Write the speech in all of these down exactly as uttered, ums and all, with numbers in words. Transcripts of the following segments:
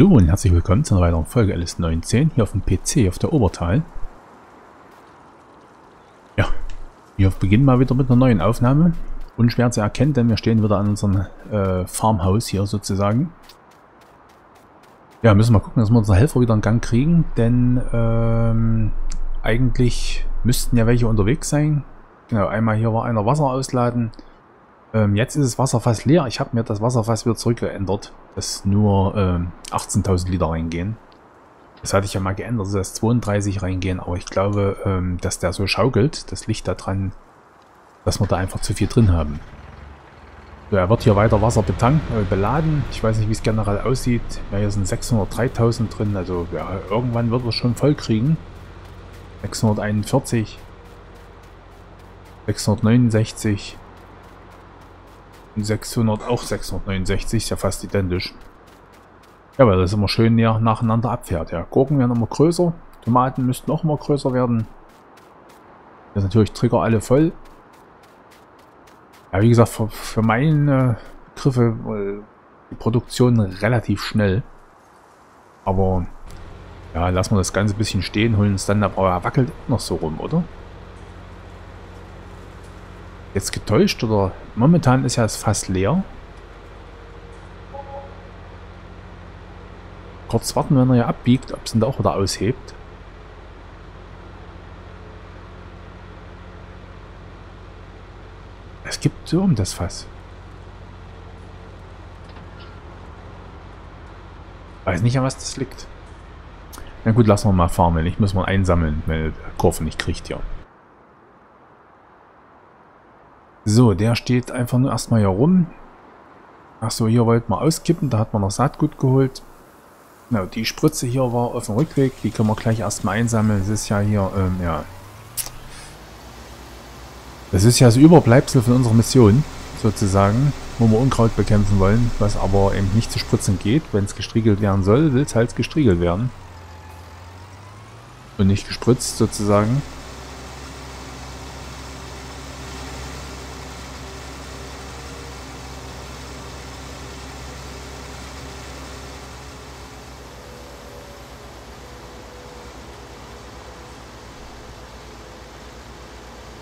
Hallo und herzlich willkommen zu einer weiteren Folge L S neunzehn hier auf dem P C auf der Obertal. Ja, wir beginnen mal wieder mit einer neuen Aufnahme. Unschwer zu erkennen, denn wir stehen wieder an unserem äh, Farmhaus hier sozusagen. Ja, müssen wir gucken, dass wir unsere Helfer wieder in Gang kriegen, denn ähm, eigentlich müssten ja welche unterwegs sein. Genau, einmal hier war einer Wasser ausladen. Ähm, jetzt ist das Wasser fast leer. Ich habe mir das Wasserfass wieder zurückgeändert, dass nur ähm, achtzehntausend Liter reingehen. Das hatte ich ja mal geändert, dass zweiunddreißig reingehen. Aber ich glaube, ähm, dass der so schaukelt, das liegt daran, dass wir da einfach zu viel drin haben. So, er wird hier weiter Wasser betankt, äh, beladen. Ich weiß nicht, wie es generell aussieht. Ja, hier sind sechshundertdreitausend drin. Also ja, irgendwann wird er schon voll kriegen. sechshunderteinundvierzig. sechshundertneunundsechzig. sechshundert, auch sechshundertneunundsechzig, ist ja fast identisch. Ja, weil das immer schön näher nacheinander abfährt. Ja, Gurken werden immer größer, Tomaten müssten auch immer größer werden. Das ist natürlich Trigger alle voll. Ja, wie gesagt, für, für meine Begriffe äh, die Produktion relativ schnell. Aber ja, lassen wir das Ganze ein bisschen stehen, holen uns dann ab. Aber er wackelt noch so rum, oder? Jetzt getäuscht oder momentan ist ja es fast leer. Kurz warten, wenn er ja abbiegt, ob es ihn da auch wieder aushebt. Es gibt so um das Fass. Weiß nicht, an was das liegt. Na gut, lassen wir mal farmen. Ich muss mal einsammeln, wenn er die Kurve nicht kriegt hier. So, der steht einfach nur erstmal hier rum. Achso, hier wollten wir auskippen, da hat man noch Saatgut geholt. Genau, die Spritze hier war auf dem Rückweg, die können wir gleich erstmal einsammeln. Das ist ja hier, ähm, ja. Das ist ja das Überbleibsel von unserer Mission, sozusagen, wo wir Unkraut bekämpfen wollen, was aber eben nicht zu spritzen geht. Wenn es gestriegelt werden soll, will es halt gestriegelt werden. Und nicht gespritzt, sozusagen.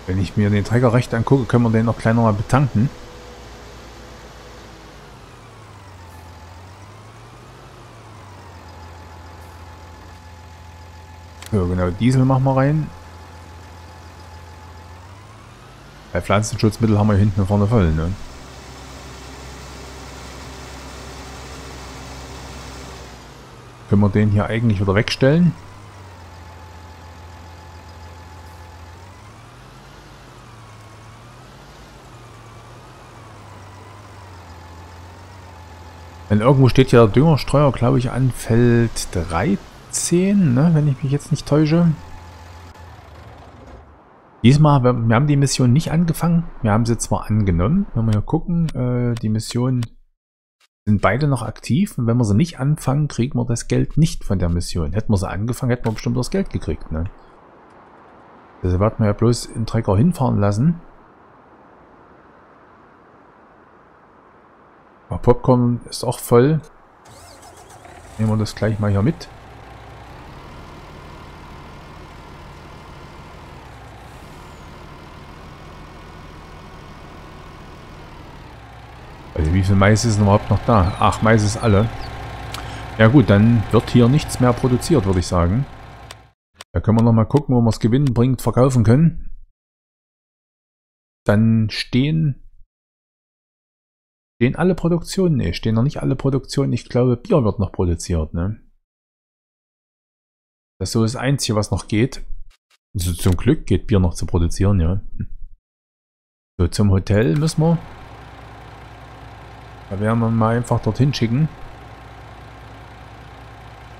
Wenn ich mir den Träger recht angucke, können wir den noch kleiner mal betanken. So, genau, Diesel machen wir rein. Bei Pflanzenschutzmittel haben wir hier hinten und vorne voll, ne? Können wir den hier eigentlich wieder wegstellen? Denn irgendwo steht ja der Düngerstreuer, glaube ich, an Feld dreizehn, ne, wenn ich mich jetzt nicht täusche. Diesmal, wir, wir haben die Mission nicht angefangen, wir haben sie zwar angenommen, wenn wir hier gucken, äh, die Missionen sind beide noch aktiv und wenn wir sie nicht anfangen, kriegen wir das Geld nicht von der Mission. Hätten wir sie angefangen, hätten wir bestimmt das Geld gekriegt, ne. Deshalb werden wir ja bloß den Trecker hinfahren lassen. Popcorn ist auch voll. Nehmen wir das gleich mal hier mit. Also wie viel Mais ist denn überhaupt noch da? Ach, Mais ist alle. Ja gut, dann wird hier nichts mehr produziert, würde ich sagen. Da können wir nochmal gucken, wo wir es gewinnbringend verkaufen können. Dann stehen... Stehen alle Produktionen? Ne, stehen noch nicht alle Produktionen. Ich glaube, Bier wird noch produziert, ne? Das ist so das Einzige, was noch geht. Also zum Glück geht Bier noch zu produzieren, ja. So, zum Hotel müssen wir. Da werden wir mal einfach dorthin schicken.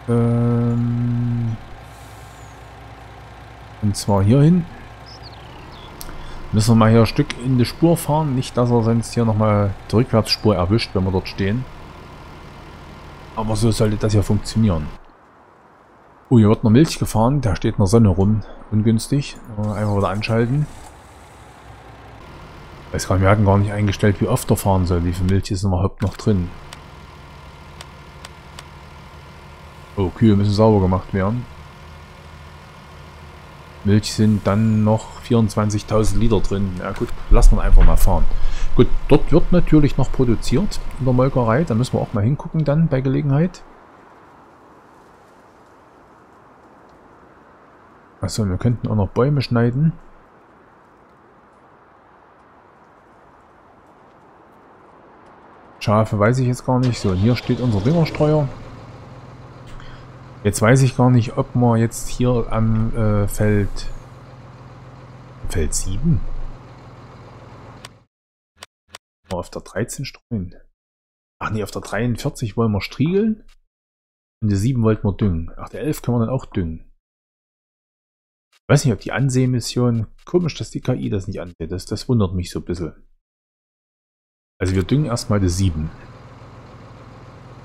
Ähm Und zwar hierhin. Müssen wir mal hier ein Stück in die Spur fahren. Nicht, dass er sonst hier nochmal die Rückwärtsspur erwischt, wenn wir dort stehen. Aber so sollte das ja funktionieren. Oh, hier wird noch Milch gefahren. Da steht noch Sonne rum. Ungünstig. Einfach wieder anschalten. Ich weiß gar nicht, wir hatten gar nicht eingestellt, wie oft er fahren soll. Wie viel Milch ist überhaupt noch drin. Oh, Kühe müssen sauber gemacht werden. Milch sind dann noch vierundzwanzigtausend Liter drin. Ja gut, lassen wir einfach mal fahren. Gut, dort wird natürlich noch produziert in der Molkerei. Da müssen wir auch mal hingucken dann bei Gelegenheit. Achso, wir könnten auch noch Bäume schneiden. Schafe weiß ich jetzt gar nicht. So, und hier steht unser Düngerstreuer. Jetzt weiß ich gar nicht, ob wir jetzt hier am äh, Feld... Feld sieben? Auf der dreizehn streuen. Ach nee, auf der dreiundvierzig wollen wir striegeln. Und die sieben wollten wir düngen. Ach, der elf können wir dann auch düngen. Ich weiß nicht, ob die Ansehmission... Komisch, dass die K I das nicht ansieht. Das, das wundert mich so ein bisschen. Also wir düngen erstmal die sieben.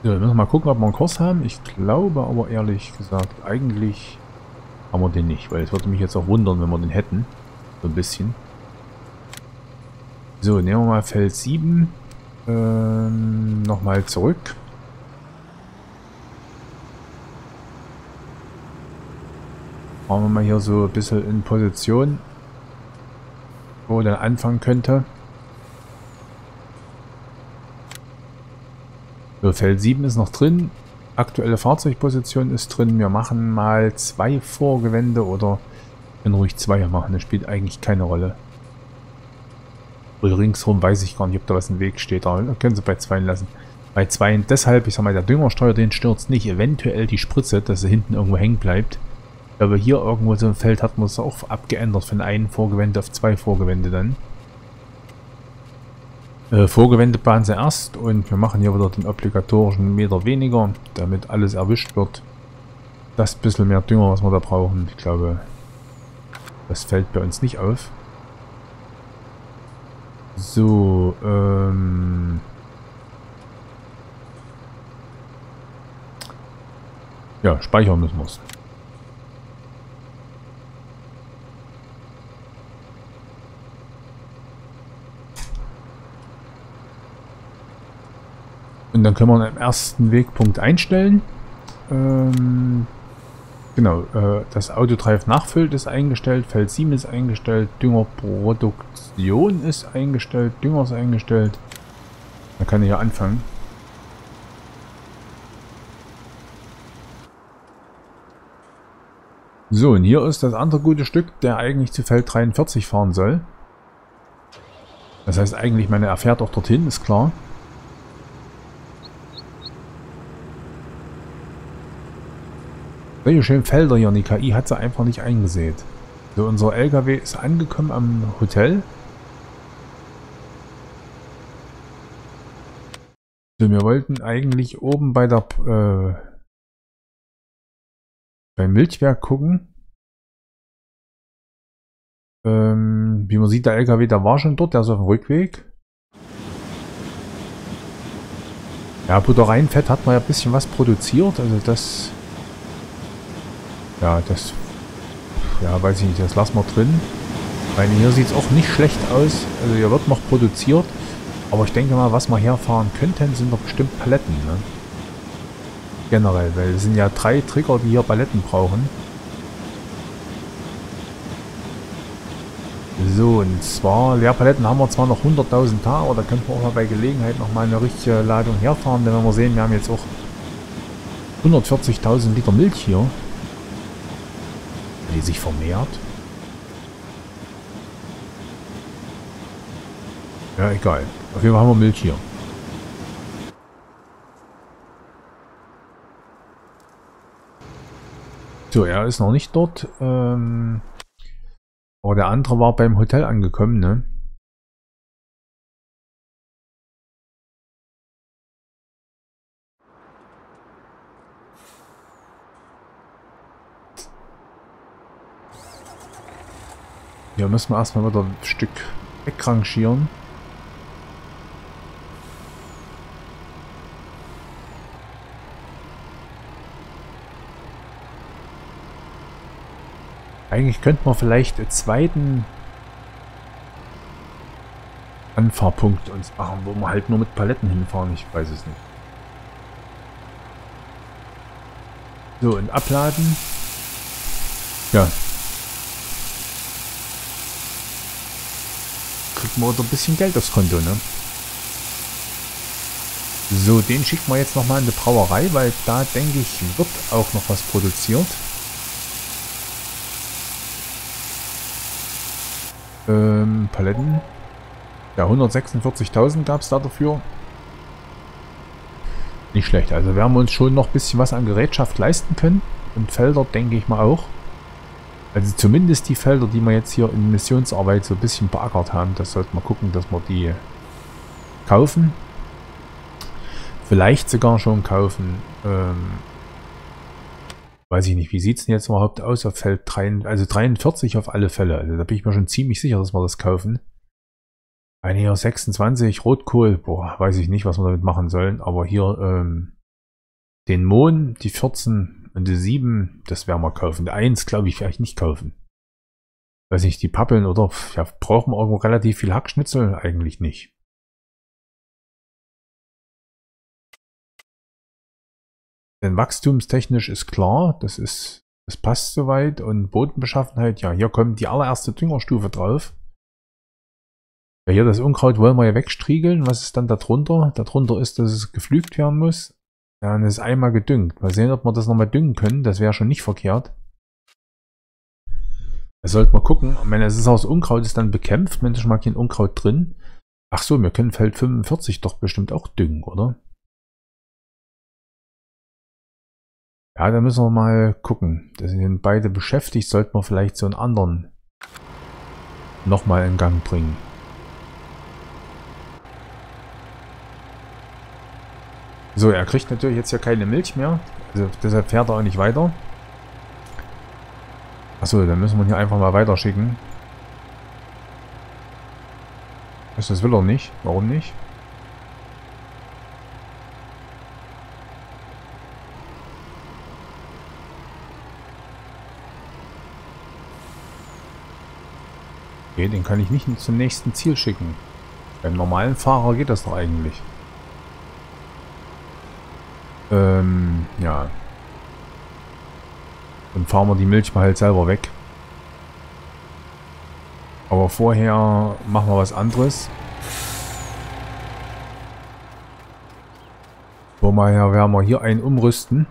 So, wir müssen mal gucken, ob wir einen Kurs haben. Ich glaube aber ehrlich gesagt, eigentlich haben wir den nicht. Weil es würde mich jetzt auch wundern, wenn wir den hätten. So ein bisschen. So, nehmen wir mal Feld sieben. Ähm, nochmal zurück. Fahren wir mal hier so ein bisschen in Position. Wo er dann anfangen könnte. So, Feld sieben ist noch drin. Aktuelle Fahrzeugposition ist drin. Wir machen mal zwei Vorgewände oder können ruhig zwei machen. Das spielt eigentlich keine Rolle. Und ringsrum weiß ich gar nicht, ob da was im Weg steht. Da können sie bei zwei lassen. Bei zwei deshalb, ich sag mal, der Düngerstreuer, den stürzt nicht. Eventuell die Spritze, dass sie hinten irgendwo hängen bleibt. Aber hier irgendwo so im Feld hat man es auch abgeändert. Von einem Vorgewände auf zwei Vorgewände dann. Vorgewendete Bahn zuerst und wir machen hier wieder den obligatorischen Meter weniger, damit alles erwischt wird. Das bisschen mehr Dünger, was wir da brauchen, ich glaube, das fällt bei uns nicht auf. So, ähm... ja, speichern müssen wir es. Und dann können wir am ersten Wegpunkt einstellen. Ähm, genau, äh, das Autodrive nachfüllt ist eingestellt, Feld sieben ist eingestellt, Düngerproduktion ist eingestellt, Dünger ist eingestellt. Dann kann ich ja anfangen. So, und hier ist das andere gute Stück, der eigentlich zu Feld dreiundvierzig fahren soll. Das heißt eigentlich, meine er fährt auch dorthin, ist klar. Welche schönen Felder hier, die K I hat sie einfach nicht eingesät. So, unser L K W ist angekommen am Hotel. So, wir wollten eigentlich oben bei der äh, beim Milchwerk gucken. Ähm, wie man sieht, der L K W, der war schon dort, der ist auf dem Rückweg. Ja, Butterreinfett hat man ja ein bisschen was produziert, also das... Ja, das, ja, weiß ich nicht, das lassen wir drin. Ich meine, hier sieht es auch nicht schlecht aus. Also hier wird noch produziert. Aber ich denke mal, was wir herfahren könnten, sind doch bestimmt Paletten. Ne? Generell, weil es sind ja drei Trigger, die hier Paletten brauchen. So, und zwar, Leerpaletten haben wir zwar noch hunderttausend da, aber da könnten wir auch mal bei Gelegenheit nochmal eine richtige Ladung herfahren. Denn wenn wir sehen, wir haben jetzt auch hundertvierzigtausend Liter Milch hier, die sich vermehrt. Ja, egal. Auf jeden Fall haben wir Milch hier. So, er ist noch nicht dort. Ähm, aber der andere war beim Hotel angekommen, ne? Hier müssen wir erstmal wieder ein Stück wegrangieren. Eigentlich könnten wir vielleicht einen zweiten Anfahrpunkt uns machen, wo wir halt nur mit Paletten hinfahren. Ich weiß es nicht. So, und abladen. Ja. Kriegt man so ein bisschen Geld aufs Konto, ne? So, den schicken wir jetzt nochmal in die Brauerei, weil da, denke ich, wird auch noch was produziert. Ähm, Paletten. Ja, hundertsechsundvierzigtausend gab es da dafür. Nicht schlecht. Also werden wir uns schon noch ein bisschen was an Gerätschaft leisten können. Und Felder, denke ich mal, auch. Also zumindest die Felder, die wir jetzt hier in Missionsarbeit so ein bisschen beackert haben, das sollten wir gucken, dass wir die kaufen. Vielleicht sogar schon kaufen. Ähm, weiß ich nicht, wie sieht es denn jetzt überhaupt aus auf Feld drei, also dreiundvierzig auf alle Fälle. Also da bin ich mir schon ziemlich sicher, dass wir das kaufen. Eine hier sechsundzwanzig, Rotkohl, boah, weiß ich nicht, was wir damit machen sollen, aber hier ähm, den Mohn, die vierzehn und die sieben, das werden wir kaufen. Die eins, glaube ich, vielleicht nicht kaufen. Weiß nicht, die Pappeln oder, ja, brauchen wir irgendwo relativ viel Hackschnitzel? Eigentlich nicht. Denn wachstumstechnisch ist klar, das ist, das passt soweit und Bodenbeschaffenheit, ja, hier kommt die allererste Düngerstufe drauf. Ja, hier das Unkraut wollen wir ja wegstriegeln. Was ist dann darunter? Darunter ist, dass es gepflügt werden muss. Dann ist einmal gedüngt. Mal sehen, ob wir das nochmal düngen können. Das wäre schon nicht verkehrt. Das sollten wir gucken. Ich meine, es ist aus Unkraut, ist dann bekämpft. Mensch, mag hier ein Unkraut drin. Ach so, wir können Feld fünfundvierzig doch bestimmt auch düngen, oder? Ja, da müssen wir mal gucken. Da sind beide beschäftigt. Sollten wir vielleicht so einen anderen nochmal in Gang bringen. So, er kriegt natürlich jetzt ja keine Milch mehr. Also deshalb fährt er auch nicht weiter. Achso, dann müssen wir ihn hier einfach mal weiterschicken. Das will er nicht. Warum nicht? Okay, den kann ich nicht zum nächsten Ziel schicken. Beim normalen Fahrer geht das doch eigentlich. Ähm, ja. Dann fahren wir die Milch mal halt selber weg. Aber vorher machen wir was anderes. Vorher werden wir hier einen umrüsten.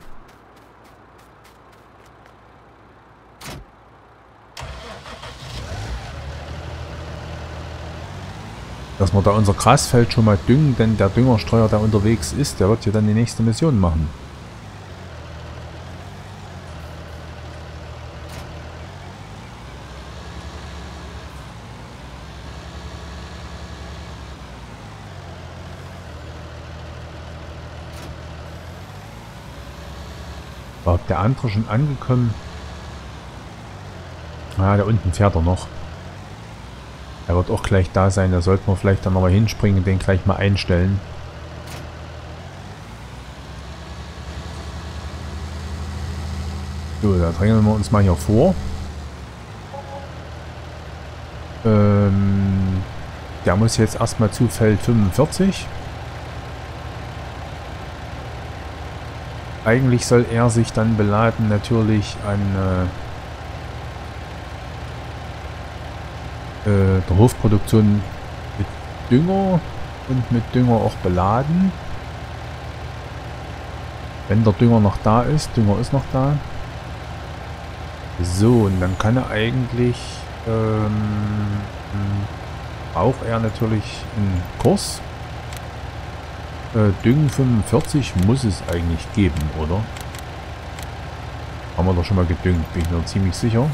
Dass wir da unser Grasfeld schon mal düngen, denn der Düngerstreuer, der unterwegs ist, der wird ja dann die nächste Mission machen. War der andere schon angekommen? Ah, da unten fährt er noch. Er wird auch gleich da sein, da sollten wir vielleicht dann nochmal hinspringen und den gleich mal einstellen. So, da drängen wir uns mal hier vor. Ähm, der muss jetzt erstmal zu Feld fünfundvierzig. Eigentlich soll er sich dann beladen natürlich an... Äh, der Hofproduktion mit Dünger und mit Dünger auch beladen. Wenn der Dünger noch da ist, Dünger ist noch da. So, und dann kann er eigentlich, ähm, braucht er natürlich einen Kurs. Äh, Düngen fünfundvierzig muss es eigentlich geben, oder? Haben wir doch schon mal gedüngt, bin ich mir ziemlich sicher.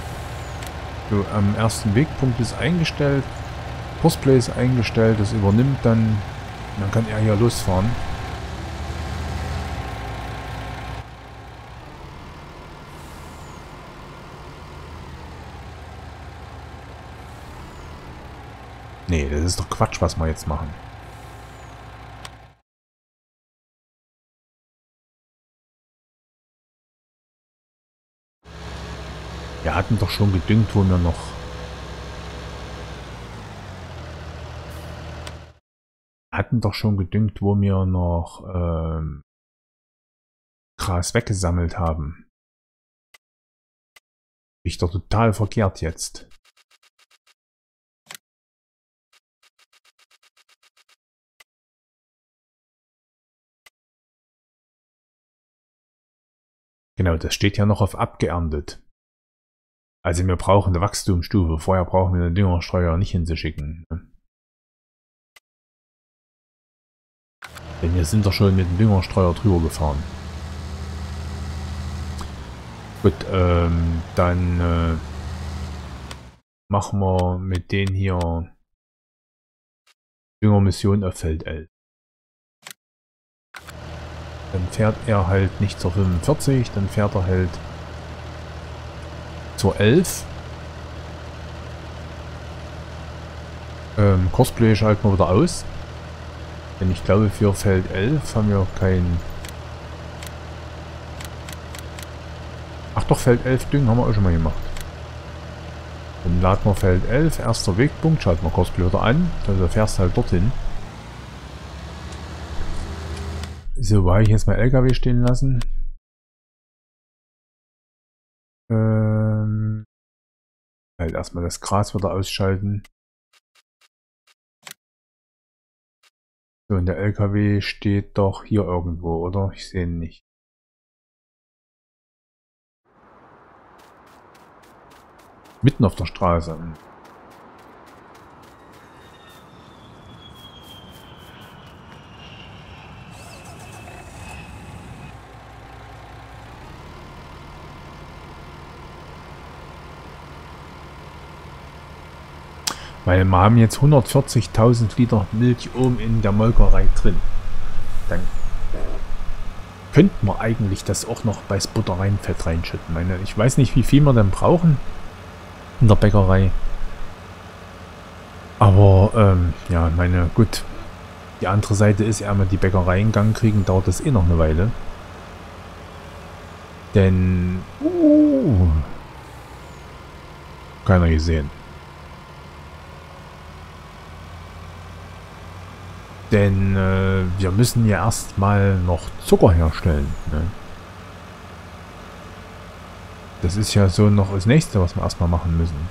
So, am ersten Wegpunkt ist eingestellt, Courseplay ist eingestellt, das übernimmt dann, dann kann er hier losfahren. Nee, das ist doch Quatsch, was wir jetzt machen. Wir hatten doch schon gedüngt, wo wir noch... Wir hatten doch schon gedüngt, wo wir noch ähm, Gras weggesammelt haben. Ich doch total verkehrt jetzt. Genau, das steht ja noch auf abgeerntet. Also wir brauchen eine Wachstumsstufe. Vorher brauchen wir den Düngerstreuer nicht hinzuschicken. Denn wir sind doch schon mit dem Düngerstreuer drüber gefahren. Gut, ähm, dann äh, machen wir mit denen hier Düngermission auf Feld elf. Dann fährt er halt nicht zur fünfundvierzig, dann fährt er halt zur elf. Ähm, Courseplay schalten wir wieder aus. Denn ich glaube für Feld elf haben wir keinen... Ach doch, Feld elf Düngen haben wir auch schon mal gemacht. Dann laden wir Feld elf, erster Wegpunkt, schalten wir Courseplay wieder an. Also fährst halt dorthin. So, wo habe ich jetzt mein L K W stehen lassen? Ähm, halt erstmal das Gras wieder ausschalten. So, und der L K W steht doch hier irgendwo, oder? Ich sehe ihn nicht. Mitten auf der Straße. Weil wir haben jetzt hundertvierzigtausend Liter Milch oben in der Molkerei drin. Dann könnten wir eigentlich das auch noch bei Butter reinfett reinschütten. Meine, ich weiß nicht, wie viel wir denn brauchen in der Bäckerei. Aber, ähm, ja, meine, gut. Die andere Seite ist, ehe wir die Bäckerei in Gang kriegen, dauert das eh noch eine Weile. Denn... Uh, keiner gesehen. Denn äh, wir müssen ja erstmal noch Zucker herstellen. Ne? Das ist ja so noch das Nächste, was wir erstmal machen müssen.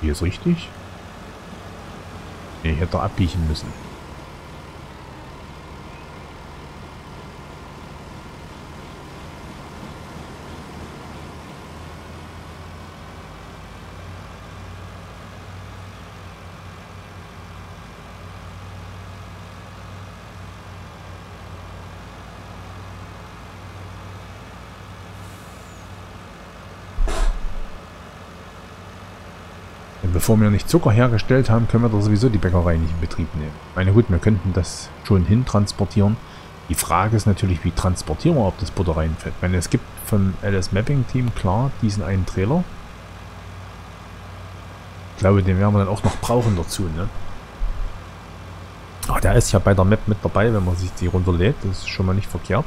Hier ist richtig. Nee, ich hätte abbiegen müssen. Bevor wir nicht Zucker hergestellt haben, können wir da sowieso die Bäckerei nicht in Betrieb nehmen. Meine gut, wir könnten das schon hin transportieren. Die Frage ist natürlich, wie transportieren wir, ob das Butter reinfällt. Ich meine, es gibt vom L S Mapping Team, klar, diesen einen Trailer. Ich glaube, den werden wir dann auch noch brauchen dazu, ne? Ach, der ist ja bei der Map mit dabei, wenn man sich die runterlädt. Das ist schon mal nicht verkehrt.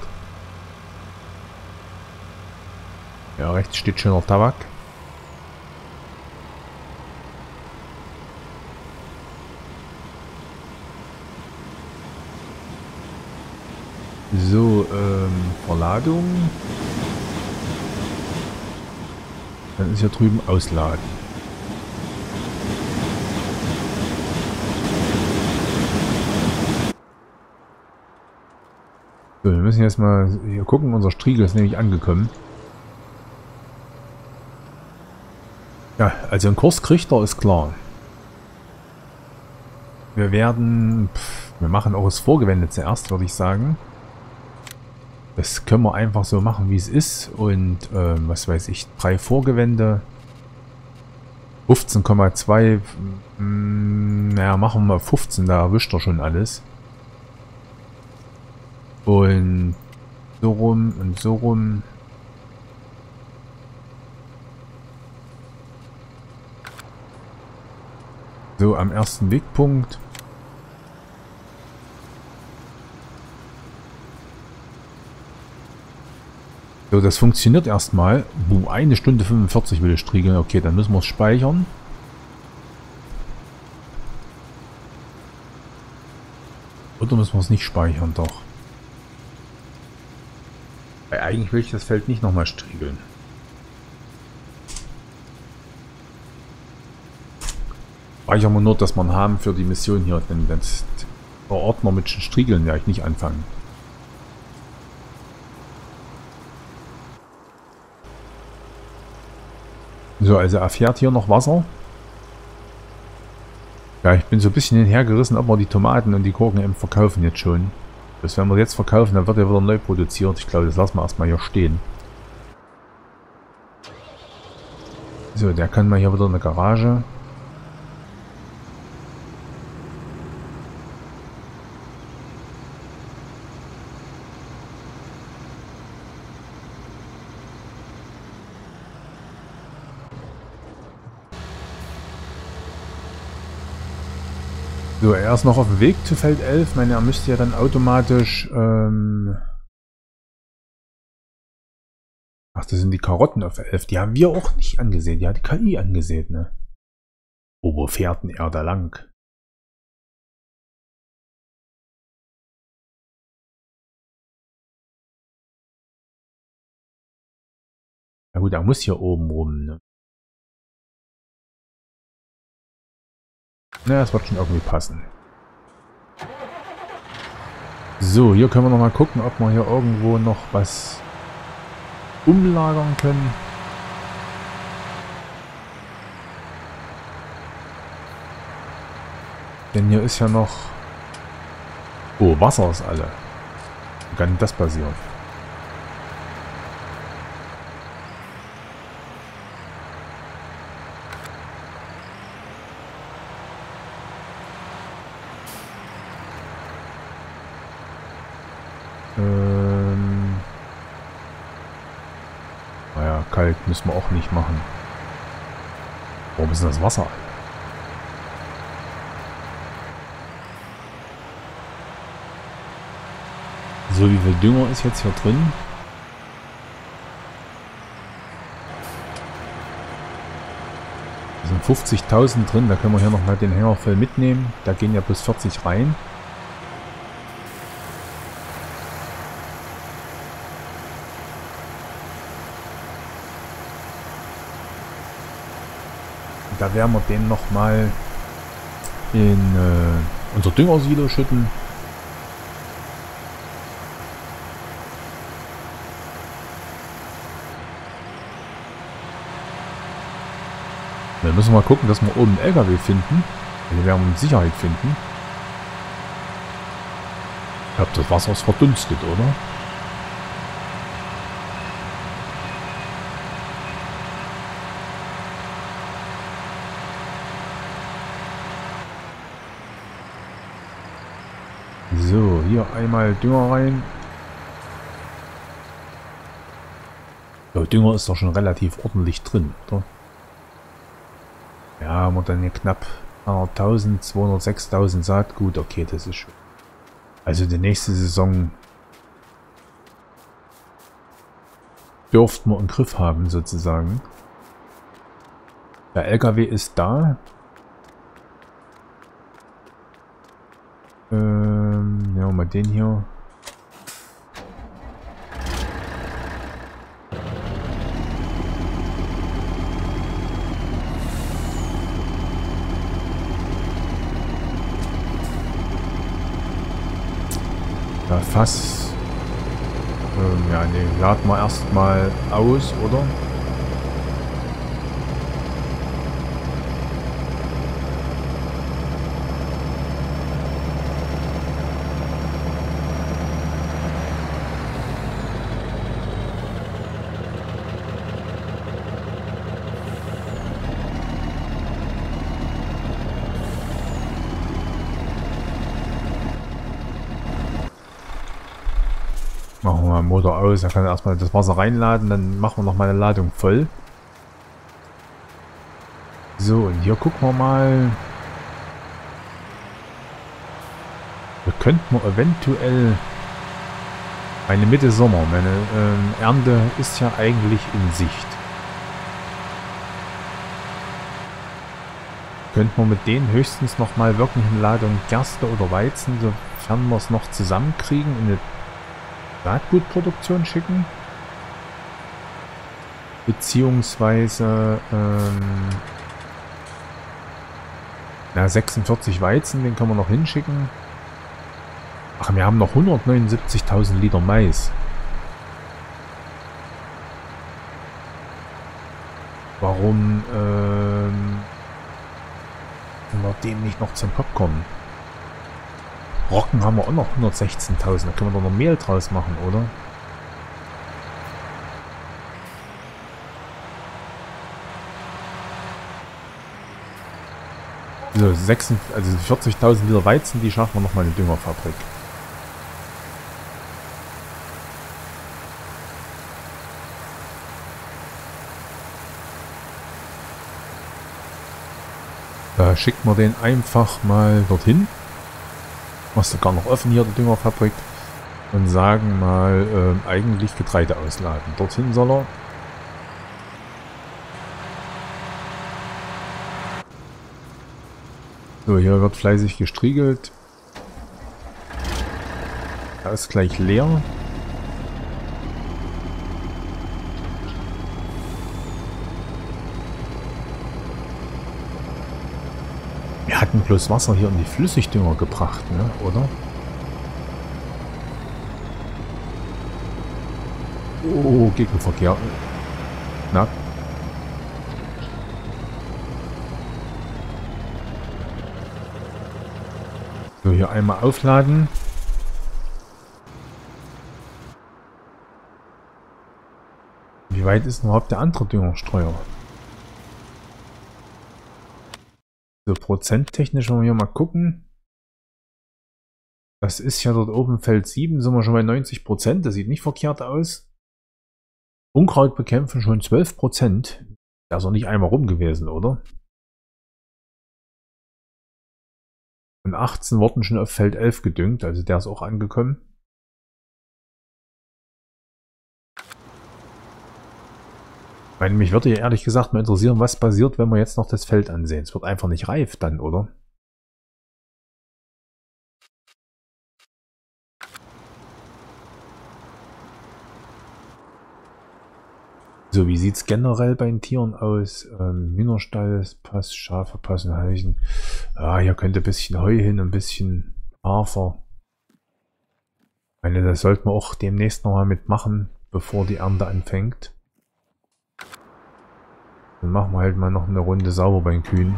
Ja, rechts steht schöner Tabak. So, ähm, Verladung. Dann ist hier drüben Ausladen. So, wir müssen jetzt mal hier gucken. Unser Striegel ist nämlich angekommen. Ja, also ein Kurs kriegt er, ist klar. Wir werden... Pff, wir machen auch das Vorgewende zuerst, würde ich sagen. Das können wir einfach so machen, wie es ist. Und, ähm, was weiß ich, drei Vorgewände. fünfzehn Komma zwei. Naja, machen wir mal fünfzehn, da erwischt er schon alles. Und so rum und so rum. So, am ersten Wegpunkt. So, das funktioniert erstmal. Buh, eine Stunde fünfundvierzig will ich striegeln. Okay, dann müssen wir es speichern. Oder müssen wir es nicht speichern, doch. Weil eigentlich will ich das Feld nicht nochmal striegeln. Speichern wir nur, dass wir einen haben für die Mission hier, denn das Ordner mit Striegeln werde ich nicht anfangen. So, also erfährt hier noch Wasser. Ja, ich bin so ein bisschen hinhergerissen, ob wir die Tomaten und die Gurken eben verkaufen jetzt schon. Das werden wir jetzt verkaufen, dann wird er wieder neu produziert. Ich glaube, das lassen wir erstmal hier stehen. So, der kann mal hier wieder in eine Garage. So, er ist noch auf dem Weg zu Feld elf. Ich meine, er müsste ja dann automatisch... Ähm Ach, das sind die Karotten auf elf. Die haben wir auch nicht angesehen. Die hat die K I angesehen, ne? Oh, wo fährt denn er da lang? Na gut, er muss hier oben rum, ne? Na, das wird schon irgendwie passen. So, hier können wir nochmal gucken, ob wir hier irgendwo noch was umlagern können. Denn hier ist ja noch... Oh, Wasser ist alle. Wie kann das passieren? Müssen wir auch nicht machen. Warum ist denn das Wasser? So, wie viel Dünger ist jetzt hier drin? Da sind fünfzigtausend drin, da können wir hier nochmal den Hänger voll mitnehmen. Da gehen ja bis vierzig rein. Da werden wir den nochmal in äh, unser Düngersilo schütten. Dann müssen wir mal gucken, dass wir oben einen L K W finden. Den werden wir mit Sicherheit finden. Ich glaube, das Wasser ist verdunstet, oder? So, hier einmal Dünger rein. Der Dünger ist doch schon relativ ordentlich drin, oder? Ja, haben wir dann hier knapp hunderttausend, zweihundertsechstausend Saatgut. Okay, das ist schön. Also die nächste Saison dürften wir im Griff haben, sozusagen. Der L K W ist da. Ähm, ja, mal den hier. Ja, Fass. Ähm, ja, ne, laden wir erstmal aus, oder? Machen wir mal den Motor aus, dann kann er erstmal das Wasser reinladen, dann machen wir nochmal eine Ladung voll. So, und hier gucken wir mal. Da könnten wir eventuell eine Mitte Sommer, meine ähm, Ernte ist ja eigentlich in Sicht. Könnten wir mit denen höchstens nochmal wirklich eine Ladung Gerste oder Weizen, sofern wir es noch zusammenkriegen, in eine Saatgutproduktion schicken. beziehungsweise ähm, na, sechsundvierzig Weizen, den können wir noch hinschicken. Ach, wir haben noch hundertneunundsiebzigtausend Liter Mais. Warum ähm, können wir den nicht noch zum Popcorn? Roggen haben wir auch noch hundertsechzehntausend, da können wir doch noch Mehl draus machen, oder? So, also vierzigtausend Liter Weizen, die schaffen wir nochmal in die Düngerfabrik. Da schickt man den einfach mal dorthin. Machst du gar noch offen hier, die Düngerfabrik. Und sagen mal, ähm, eigentlich Getreide ausladen. Dorthin soll er. So, hier wird fleißig gestriegelt. Da ist gleich leer. Wir hatten bloß Wasser hier in die Flüssigdünger gebracht, ne? Oder? Oh, Gegenverkehr. Na? So, hier einmal aufladen. Wie weit ist überhaupt der andere Düngerstreuer? So, prozenttechnisch wollen wir hier mal gucken. Das ist ja dort oben Feld sieben, sind wir schon bei neunzig Prozent. Das sieht nicht verkehrt aus. Unkraut bekämpfen schon zwölf Prozent. Da ist noch nicht einmal rum gewesen, oder? Und achtzehn wurden schon auf Feld elf gedüngt, also der ist auch angekommen. Ich meine, mich würde ja ehrlich gesagt mal interessieren, was passiert, wenn wir jetzt noch das Feld ansehen. Es wird einfach nicht reif dann, oder? So, wie sieht es generell bei den Tieren aus? Ähm, Hühnerstall passt, Schafe passen, Heichen. Ah, hier könnte ein bisschen Heu hin, ein bisschen Hafer. Ich meine, das sollten wir auch demnächst nochmal mitmachen, bevor die Ernte anfängt. Dann machen wir halt mal noch eine Runde sauber bei den Kühen.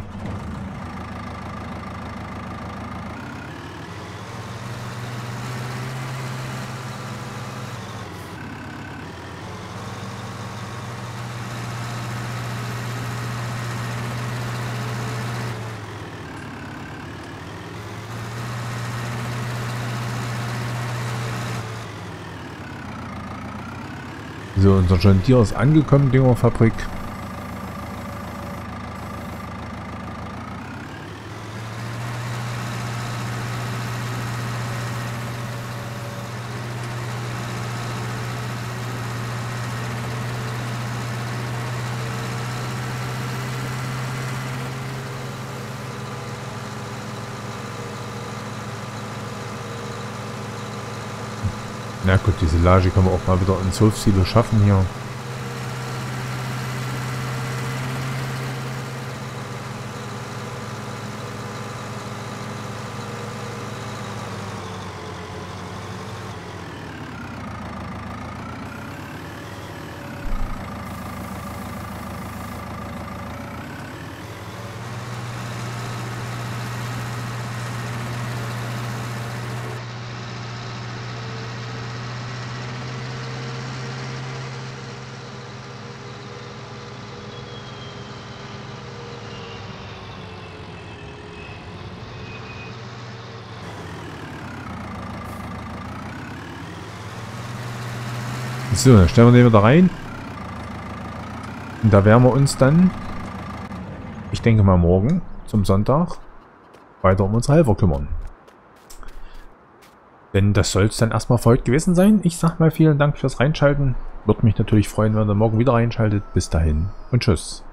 So, unser John Deere ist angekommen, Düngerfabrik. Na gut, diese Silage können wir auch mal wieder ins Hofsilo schaffen hier. So, dann stellen wir den wieder rein. Und da werden wir uns dann, ich denke mal morgen zum Sonntag, weiter um unsere Helfer kümmern. Denn das soll es dann erstmal für heute gewesen sein. Ich sag mal vielen Dank fürs Reinschalten. Würde mich natürlich freuen, wenn ihr morgen wieder reinschaltet. Bis dahin und tschüss.